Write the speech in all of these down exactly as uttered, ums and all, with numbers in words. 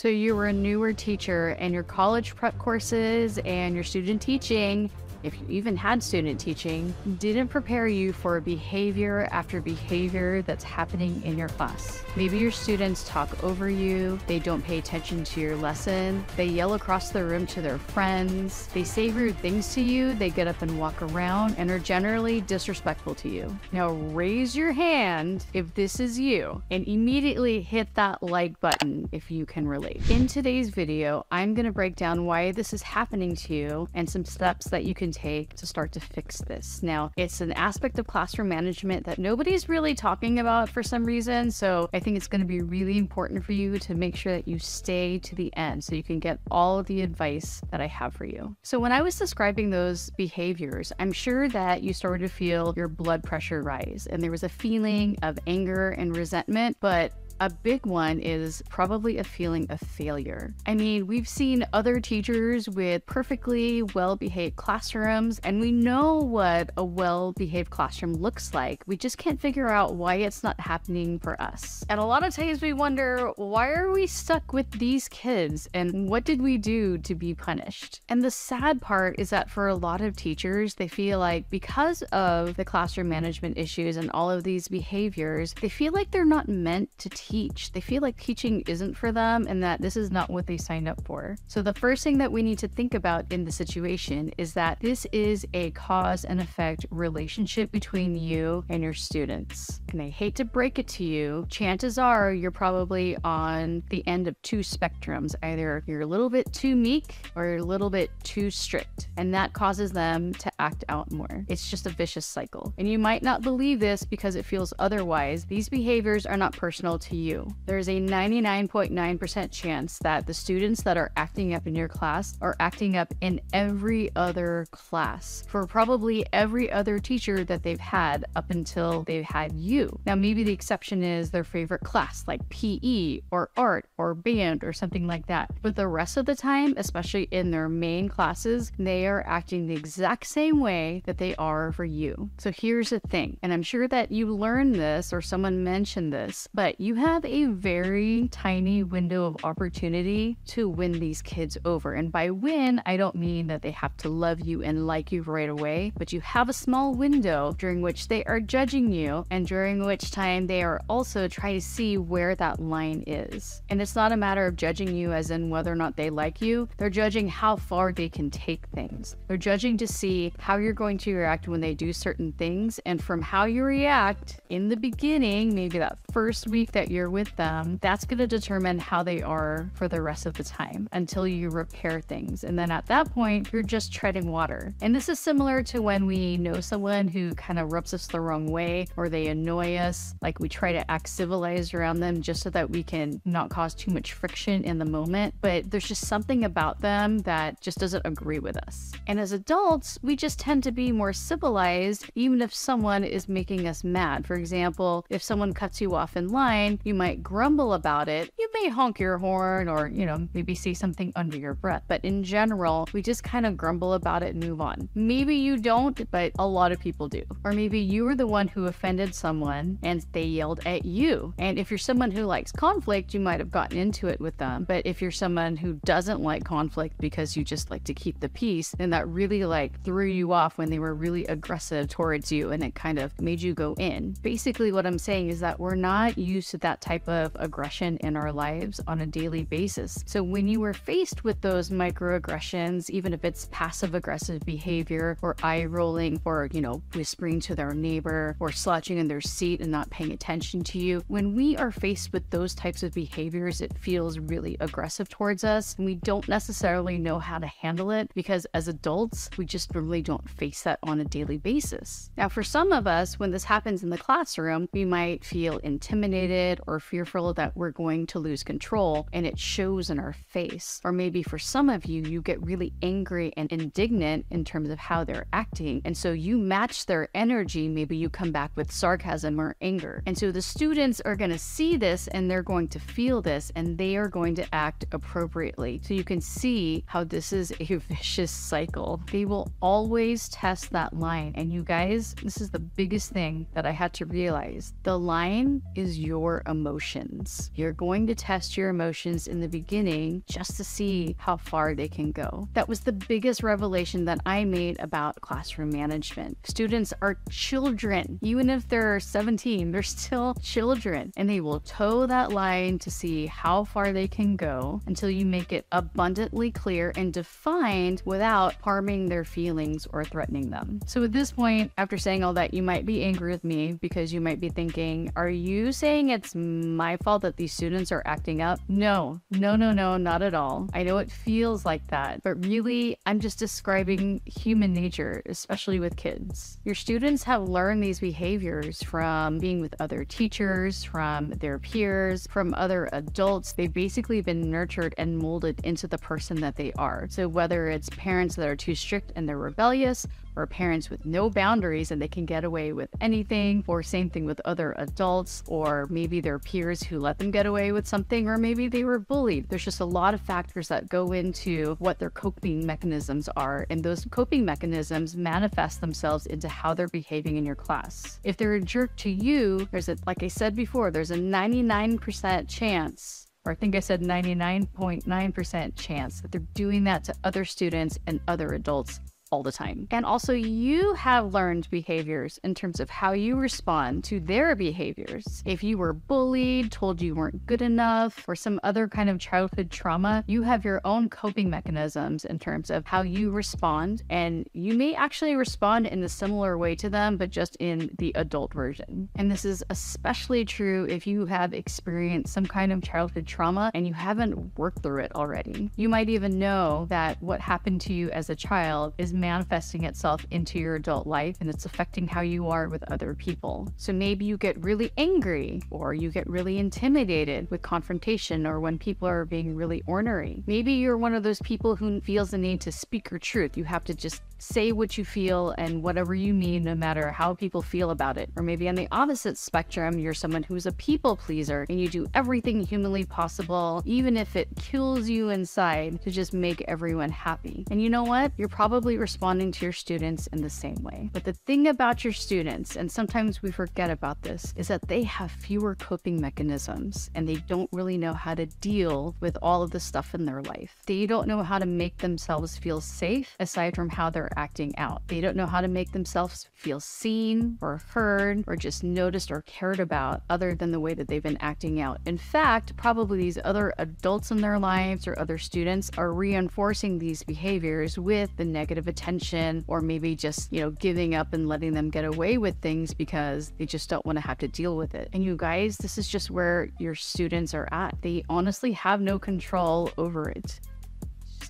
So you were a newer teacher, and your college prep courses and your student teaching, if you even had student teaching, didn't prepare you for behavior after behavior that's happening in your class. Maybe your students talk over you, they don't pay attention to your lesson, they yell across the room to their friends, they say rude things to you, they get up and walk around, and are generally disrespectful to you. Now raise your hand if this is you, and immediately hit that like button if you can relate. In today's video, I'm gonna break down why this is happening to you and some steps that you can take to start to fix this. Now, it's an aspect of classroom management that nobody's really talking about for some reason, so I think it's going to be really important for you to make sure that you stay to the end so you can get all of the advice that I have for you. So when I was describing those behaviors, I'm sure that you started to feel your blood pressure rise, and there was a feeling of anger and resentment, but a big one is probably a feeling of failure. I mean, we've seen other teachers with perfectly well-behaved classrooms, and we know what a well-behaved classroom looks like. We just can't figure out why it's not happening for us. And a lot of times we wonder, why are we stuck with these kids? And what did we do to be punished? And the sad part is that for a lot of teachers, they feel like because of the classroom management issues and all of these behaviors, they feel like they're not meant to teach. Teach. They feel like teaching isn't for them and that this is not what they signed up for. So the first thing that we need to think about in the situation is that this is a cause and effect relationship between you and your students. And I hate to break it to you, chances are you're probably on the end of two spectrums. Either you're a little bit too meek or you're a little bit too strict, and that causes them to act out more. It's just a vicious cycle. And you might not believe this because it feels otherwise. These behaviors are not personal to you. There's a ninety-nine point nine percent chance that the students that are acting up in your class are acting up in every other class for probably every other teacher that they've had up until they've had you. Now, maybe the exception is their favorite class, like P E or art or band or something like that. But the rest of the time, especially in their main classes, they are acting the exact same way that they are for you. So here's the thing, and I'm sure that you learned this or someone mentioned this, but you have a very tiny window of opportunity to win these kids over. And by win, I don't mean that they have to love you and like you right away, but you have a small window during which they are judging you and during which time they are also trying to see where that line is. And it's not a matter of judging you as in whether or not they like you. They're judging how far they can take things. They're judging to see how you're going to react when they do certain things. And from how you react in the beginning, maybe that first week that you're with them, that's going to determine how they are for the rest of the time until you repair things. And then at that point, you're just treading water. And this is similar to when we know someone who kind of rubs us the wrong way or they annoy us, like we try to act civilized around them just so that we can not cause too much friction in the moment. But there's just something about them that just doesn't agree with us. And as adults, we just tend to be more civilized even if someone is making us mad. For example, if someone cuts you off in line, you might grumble about it. You may honk your horn or, you know, maybe say something under your breath. But in general, we just kind of grumble about it and move on. Maybe you don't, but a lot of people do. Or maybe you were the one who offended someone and they yelled at you. And if you're someone who likes conflict, you might have gotten into it with them. But if you're someone who doesn't like conflict because you just like to keep the peace, then that really like threw you off when they were really aggressive towards you and it kind of made you go in. Basically, what I'm saying is that we're not used to that type of aggression in our lives on a daily basis. So when you were faced with those microaggressions, even if it's passive aggressive behavior or eye rolling or, you know, whispering to their neighbor or slouching in their seat and not paying attention to you, when we are faced with those types of behaviors, it feels really aggressive towards us. And we don't necessarily know how to handle it because as adults, we just really don't face that on a daily basis. Now, for some of us, when this happens in the classroom, we might feel intimidated or fearful that we're going to lose control, and it shows in our face. Or maybe for some of you, you get really angry and indignant in terms of how they're acting, and so you match their energy. Maybe you come back with sarcasm or anger, and so the students are going to see this and they're going to feel this and they are going to act appropriately. So you can see how this is a vicious cycle. They will always test that line. And you guys, this is the biggest thing that I had to realize. The line is your emotions. You're going to test your emotions in the beginning just to see how far they can go. That was the biggest revelation that I made about classroom management. Students are children. Even if they're seventeen, they're still children, and they will toe that line to see how far they can go until you make it abundantly clear and defined without harming their feelings or threatening them. So at this point, after saying all that, you might be angry with me because you might be thinking, are you saying it's my fault that these students are acting up? No, no, no, no, not at all. I know it feels like that, but really, I'm just describing human nature, especially with kids. Your students have learned these behaviors from being with other teachers, from their peers, from other adults. They've basically been nurtured and molded into the person that they are. So whether it's parents that are too strict and they're rebellious, or parents with no boundaries and they can get away with anything, or same thing with other adults, or maybe their peers who let them get away with something, or maybe they were bullied. There's just a lot of factors that go into what their coping mechanisms are, and those coping mechanisms manifest themselves into how they're behaving in your class. If they're a jerk to you, there's a, like I said before, there's a ninety-nine percent chance, or I think I said ninety-nine point nine percent chance, that they're doing that to other students and other adults all the time. And also, you have learned behaviors in terms of how you respond to their behaviors. If you were bullied, told you weren't good enough, or some other kind of childhood trauma, you have your own coping mechanisms in terms of how you respond. And you may actually respond in a similar way to them, but just in the adult version. And this is especially true if you have experienced some kind of childhood trauma and you haven't worked through it already. You might even know that what happened to you as a child is manifesting itself into your adult life, and it's affecting how you are with other people. So maybe you get really angry, or you get really intimidated with confrontation, or when people are being really ornery. Maybe you're one of those people who feels the need to speak your truth. You have to just say what you feel and whatever you mean, no matter how people feel about it. Or maybe on the opposite spectrum, you're someone who's a people pleaser and you do everything humanly possible, even if it kills you inside, to just make everyone happy. And you know what? You're probably responding to your students in the same way. But the thing about your students, and sometimes we forget about this, is that they have fewer coping mechanisms and they don't really know how to deal with all of the stuff in their life. They don't know how to make themselves feel safe aside from how they're acting out. They don't know how to make themselves feel seen or heard or just noticed or cared about other than the way that they've been acting out. In fact, probably these other adults in their lives or other students are reinforcing these behaviors with the negative attention, or maybe just, you know, giving up and letting them get away with things because they just don't want to have to deal with it. And you guys, this is just where your students are at. They honestly have no control over it.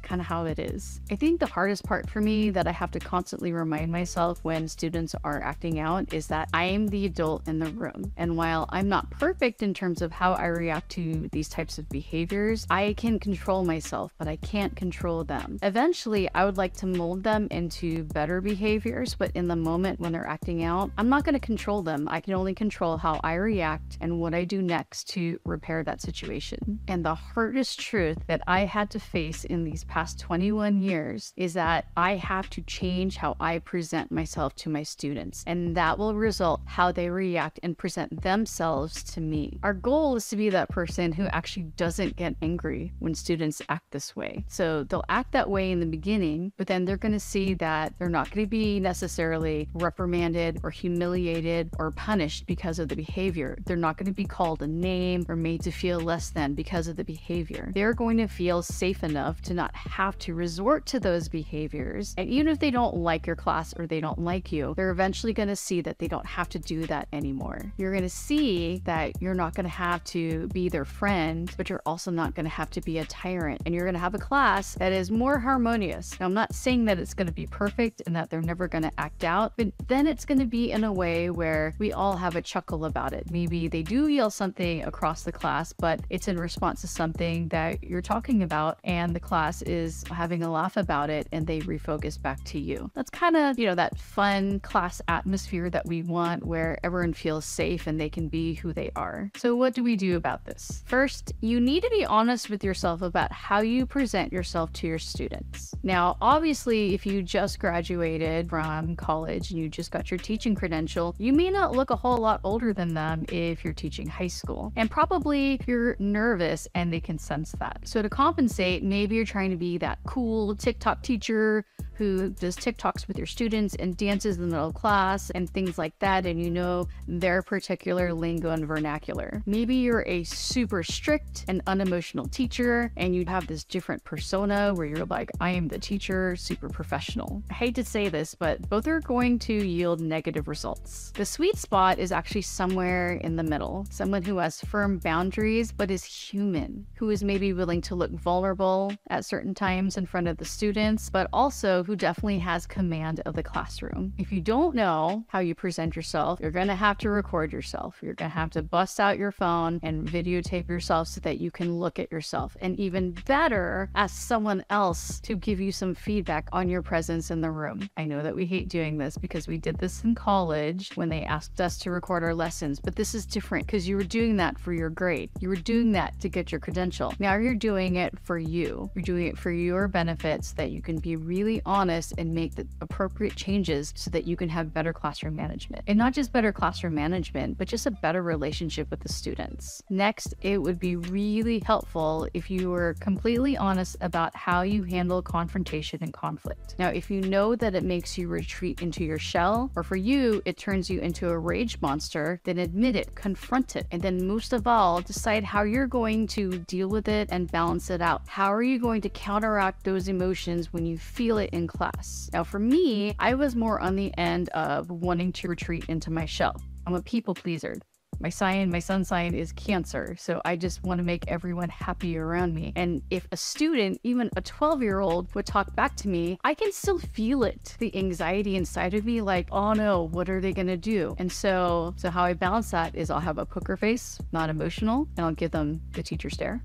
Kind of how it is. I think the hardest part for me that I have to constantly remind myself when students are acting out is that I am the adult in the room. And while I'm not perfect in terms of how I react to these types of behaviors, I can control myself, but I can't control them. Eventually, I would like to mold them into better behaviors, but in the moment when they're acting out, I'm not going to control them. I can only control how I react and what I do next to repair that situation. And the hardest truth that I had to face in these past past twenty-one years is that I have to change how I present myself to my students, and that will result how they react and present themselves to me. Our goal is to be that person who actually doesn't get angry when students act this way. So they'll act that way in the beginning, but then they're going to see that they're not going to be necessarily reprimanded or humiliated or punished because of the behavior. They're not going to be called a name or made to feel less than because of the behavior. They're going to feel safe enough to not have to resort to those behaviors. And even if they don't like your class or they don't like you, they're eventually going to see that they don't have to do that anymore. You're going to see that you're not going to have to be their friend, but you're also not going to have to be a tyrant. And you're going to have a class that is more harmonious. Now, I'm not saying that it's going to be perfect and that they're never going to act out, but then it's going to be in a way where we all have a chuckle about it. Maybe they do yell something across the class, but it's in response to something that you're talking about, and the class is having a laugh about it and they refocus back to you. That's kind of, you know, that fun class atmosphere that we want where everyone feels safe and they can be who they are. So what do we do about this? First, you need to be honest with yourself about how you present yourself to your students. Now, obviously, if you just graduated from college and you just got your teaching credential, you may not look a whole lot older than them if you're teaching high school. And probably you're nervous and they can sense that. So to compensate, maybe you're trying to be that cool TikTok teacher who does TikToks with your students and dances in the middle of class and things like that, and you know their particular lingo and vernacular. Maybe you're a super strict and unemotional teacher and you have this different persona where you're like, I am the teacher, super professional. I hate to say this, but both are going to yield negative results. The sweet spot is actually somewhere in the middle, someone who has firm boundaries but is human, who is maybe willing to look vulnerable at certain times in front of the students, but also who definitely has command of the classroom. If you don't know how you present yourself, you're gonna have to record yourself. You're gonna have to bust out your phone and videotape yourself so that you can look at yourself. And even better, ask someone else to give you some feedback on your presence in the room. I know that we hate doing this because we did this in college when they asked us to record our lessons, but this is different because you were doing that for your grade. You were doing that to get your credential. Now you're doing it for you. You're doing it for your benefits so that you can be really honest honest and make the appropriate changes so that you can have better classroom management. And not just better classroom management, but just a better relationship with the students. Next, it would be really helpful if you were completely honest about how you handle confrontation and conflict. Now, if you know that it makes you retreat into your shell, or for you, it turns you into a rage monster, then admit it, confront it, and then most of all, decide how you're going to deal with it and balance it out. How are you going to counteract those emotions when you feel it in class? Now for me, I was more on the end of wanting to retreat into my shell. I'm a people pleaser. My sign, my sun sign is Cancer, so I just want to make everyone happy around me. And if a student, even a twelve year old, would talk back to me, I can still feel it. The anxiety inside of me, like, oh no, what are they going to do? And so, so how I balance that is I'll have a poker face, not emotional, and I'll give them the teacher stare.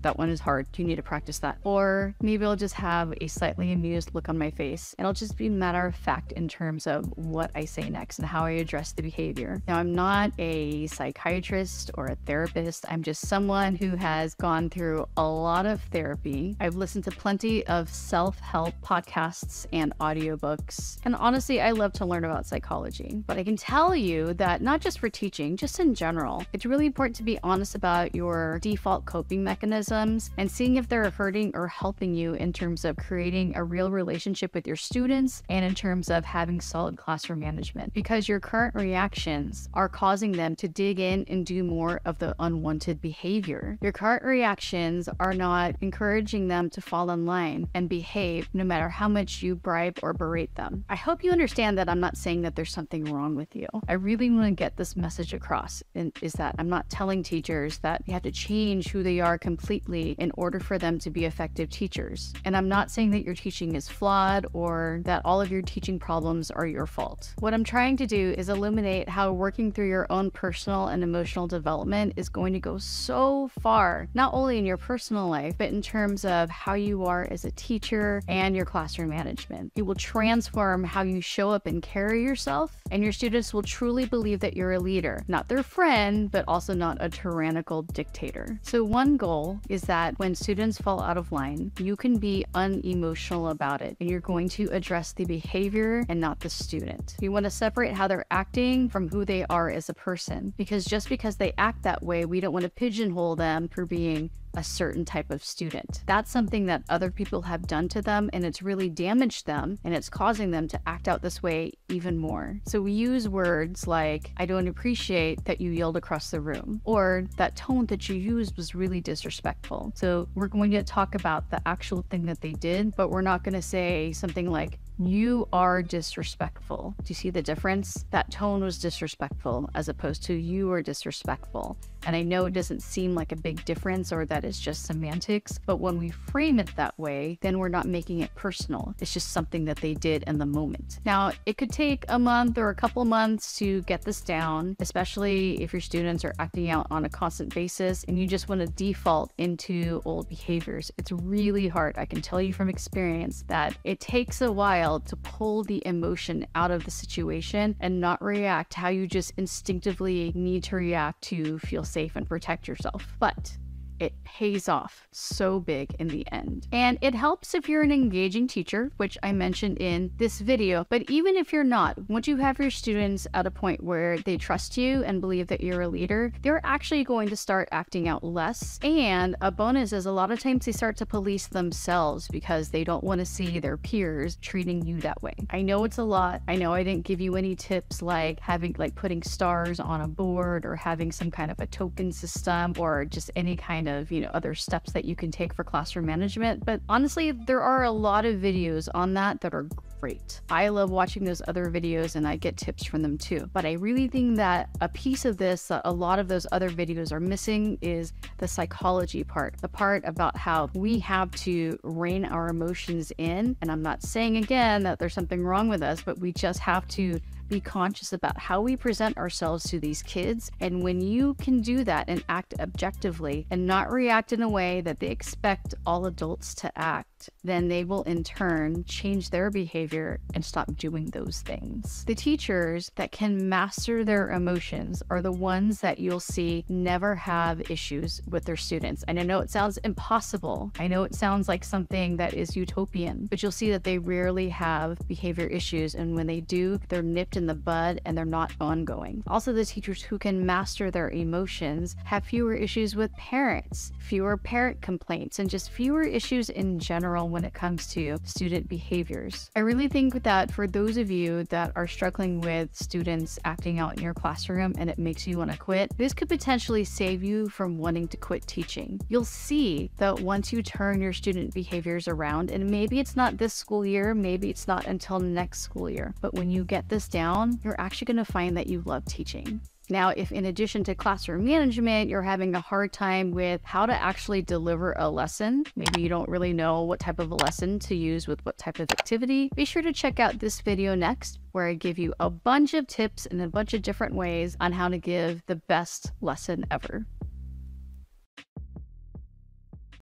That one is hard, you need to practice that. Or maybe I'll just have a slightly amused look on my face and I'll just be matter of fact in terms of what I say next and how I address the behavior. Now, I'm not a psychiatrist or a therapist. I'm just someone who has gone through a lot of therapy. I've listened to plenty of self-help podcasts and audiobooks. And honestly, I love to learn about psychology, but I can tell you that not just for teaching, just in general, it's really important to be honest about your default coping mechanism and seeing if they're hurting or helping you in terms of creating a real relationship with your students and in terms of having solid classroom management, because your current reactions are causing them to dig in and do more of the unwanted behavior. Your current reactions are not encouraging them to fall in line and behave no matter how much you bribe or berate them. I hope you understand that I'm not saying that there's something wrong with you. I really want to get this message across, and is that I'm not telling teachers that you have to change who they are completely in order for them to be effective teachers. And I'm not saying that your teaching is flawed or that all of your teaching problems are your fault. What I'm trying to do is illuminate how working through your own personal and emotional development is going to go so far, not only in your personal life, but in terms of how you are as a teacher and your classroom management. It will transform how you show up and carry yourself, and your students will truly believe that you're a leader, not their friend, but also not a tyrannical dictator. So one goal is that when students fall out of line, you can be unemotional about it, and you're going to address the behavior and not the student. You want to separate how they're acting from who they are as a person, because just because they act that way, we don't want to pigeonhole them for being a certain type of student. That's something that other people have done to them, and it's really damaged them, and it's causing them to act out this way even more. So we use words like, I don't appreciate that you yelled across the room, or that tone that you used was really disrespectful. So we're going to talk about the actual thing that they did, but we're not going to say something like, you are disrespectful. Do you see the difference? That tone was disrespectful as opposed to you are disrespectful. And I know it doesn't seem like a big difference or that that is just semantics, but when we frame it that way, then we're not making it personal. It's just something that they did in the moment. Now, it could take a month or a couple months to get this down, especially if your students are acting out on a constant basis and you just want to default into old behaviors. It's really hard. I can tell you from experience that it takes a while to pull the emotion out of the situation and not react how you just instinctively need to react to feel safe and protect yourself. But it pays off so big in the end. And it helps if you're an engaging teacher, which I mentioned in this video, but even if you're not, once you have your students at a point where they trust you and believe that you're a leader, they're actually going to start acting out less. And a bonus is a lot of times they start to police themselves because they don't want to see their peers treating you that way. I know it's a lot. I know I didn't give you any tips like having, like putting stars on a board or having some kind of a token system or just any kind of Of, you know, other steps that you can take for classroom management. But honestly, there are a lot of videos on that that are great. I love watching those other videos and I get tips from them too. But I really think that a piece of this that a lot of those other videos are missing is the psychology part, the part about how we have to rein our emotions in. And I'm not saying again that there's something wrong with us, but we just have to be conscious about how we present ourselves to these kids. And when you can do that and act objectively and not react in a way that they expect all adults to act, then they will in turn change their behavior and stop doing those things. The teachers that can master their emotions are the ones that you'll see never have issues with their students. And I know it sounds impossible. I know it sounds like something that is utopian, but you'll see that they rarely have behavior issues. And when they do, they're nipped in in the bud and they're not ongoing. Also, the teachers who can master their emotions have fewer issues with parents, fewer parent complaints, and just fewer issues in general when it comes to student behaviors. I really think that for those of you that are struggling with students acting out in your classroom and it makes you want to quit, this could potentially save you from wanting to quit teaching. You'll see that once you turn your student behaviors around, and maybe it's not this school year, maybe it's not until next school year, but when you get this down, you're actually going to find that you love teaching. Now, if in addition to classroom management, you're having a hard time with how to actually deliver a lesson, maybe you don't really know what type of a lesson to use with what type of activity, be sure to check out this video next, where I give you a bunch of tips in a bunch of different ways on how to give the best lesson ever.